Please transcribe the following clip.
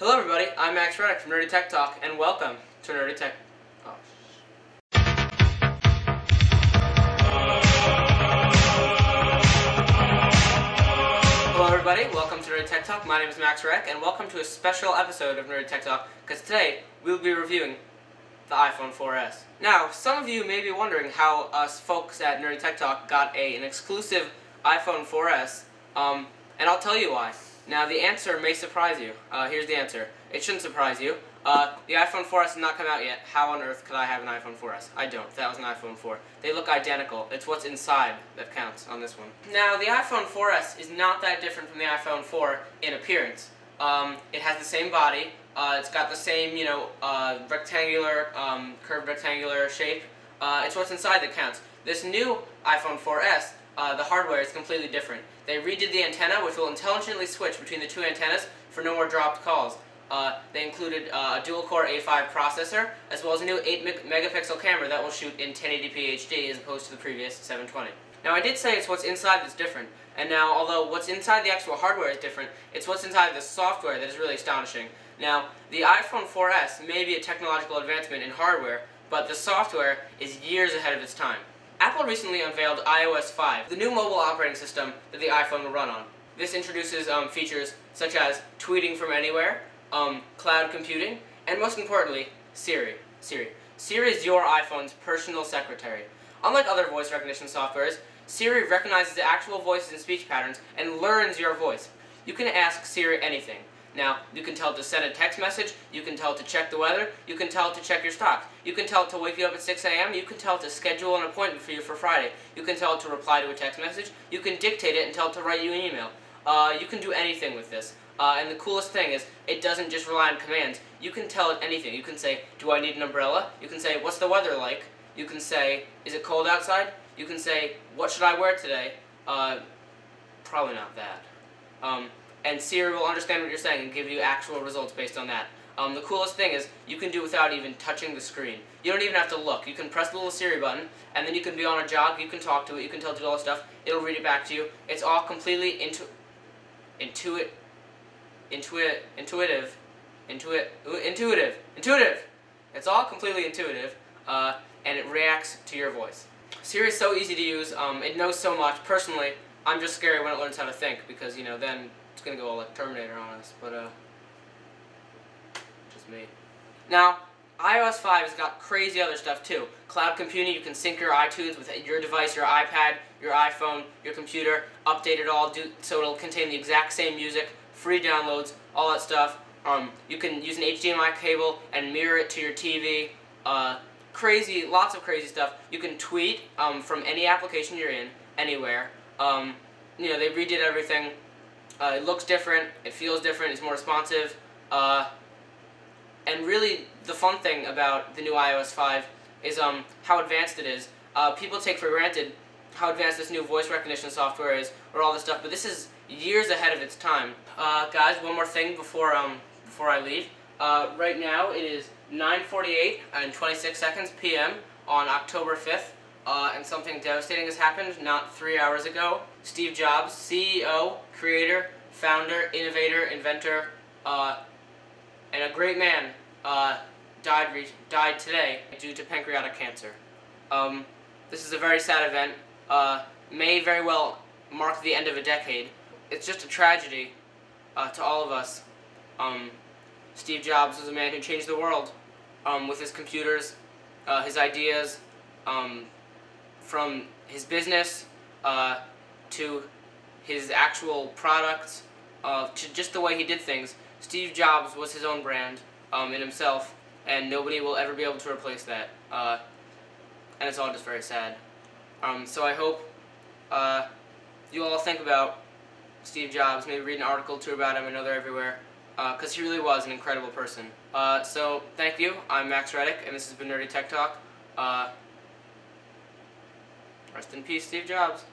Hello everybody, I'm Max Reddick from Nerdy Tech Talk, and welcome to Nerdy Tech... Oh. Hello everybody, welcome to Nerdy Tech Talk. My name is Max Reddick, and welcome to a special episode of Nerdy Tech Talk, because today we'll be reviewing the iPhone 4S. Now, some of you may be wondering how us folks at Nerdy Tech Talk got an exclusive iPhone 4S, and I'll tell you why. Now, the answer may surprise you. Here's the answer. It shouldn't surprise you. The iPhone 4S has not come out yet. How on earth could I have an iPhone 4S? I don't. That was an iPhone 4. They look identical. It's what's inside that counts on this one. Now, the iPhone 4S is not that different from the iPhone 4 in appearance. It has the same body. It's got the same, rectangular, curved rectangular shape. It's what's inside that counts. This new iPhone 4S, the hardware is completely different. They redid the antenna, which will intelligently switch between the two antennas for no more dropped calls. They included a dual-core A5 processor, as well as a new 8-megapixel camera that will shoot in 1080p HD as opposed to the previous 720. Now, I did say it's what's inside that's different, and now, although what's inside the actual hardware is different, it's what's inside the software that is really astonishing. Now, the iPhone 4S may be a technological advancement in hardware, but the software is years ahead of its time. Apple recently unveiled iOS 5, the new mobile operating system that the iPhone will run on. This introduces features such as tweeting from anywhere, cloud computing, and most importantly, Siri. Siri is your iPhone's personal secretary. Unlike other voice recognition softwares, Siri recognizes the actual voices and speech patterns and learns your voice. You can ask Siri anything. Now, you can tell it to send a text message, you can tell it to check the weather, you can tell it to check your stocks, you can tell it to wake you up at 6 a.m., you can tell it to schedule an appointment for you for Friday, you can tell it to reply to a text message, you can dictate it and tell it to write you an email. You can do anything with this. And the coolest thing is, it doesn't just rely on commands. You can tell it anything. You can say, do I need an umbrella? You can say, what's the weather like? You can say, is it cold outside? You can say, what should I wear today? Probably not that. And Siri will understand what you're saying and give you actual results based on that. The coolest thing is, you can do without even touching the screen. You don't even have to look. You can press the little Siri button, and then you can be on a jog, you can talk to it, you can tell it to do all this stuff, it'll read it back to you. It's all completely intuitive. It's all completely intuitive, and it reacts to your voice. Siri is so easy to use, it knows so much. Personally, I'm just scared when it learns how to think, because, you know, then it's gonna go all like Terminator on us, but just me. Now, iOS 5 has got crazy other stuff too. Cloud computing, you can sync your iTunes with your device, your iPad, your iPhone, your computer, update it all so it'll contain the exact same music, free downloads, all that stuff. You can use an HDMI cable and mirror it to your TV. Crazy, lots of crazy stuff. You can tweet from any application you're in, anywhere. You know, they redid everything. It looks different, it feels different, it's more responsive, and really the fun thing about the new iOS 5 is how advanced it is. People take for granted how advanced this new voice recognition software is, or all this stuff, but this is years ahead of its time. Guys, one more thing before I leave. Right now it is 9:48 and 26 seconds p.m. on October 5th, and something devastating has happened not 3 hours ago. Steve Jobs, CEO, creator, founder, innovator, inventor, and a great man, died today due to pancreatic cancer. This is a very sad event. May very well mark the end of a decade. It's just a tragedy to all of us. Steve Jobs was a man who changed the world with his computers, his ideas, from his business to his actual products, to just the way he did things. Steve Jobs was his own brand in himself, and nobody will ever be able to replace that. And it's all just very sad. So I hope you all think about Steve Jobs, maybe read an article or two about him. I know they're everywhere, because he really was an incredible person. So thank you. I'm Max Reddick, and this has been Nerdy Tech Talk. Rest in peace, Steve Jobs.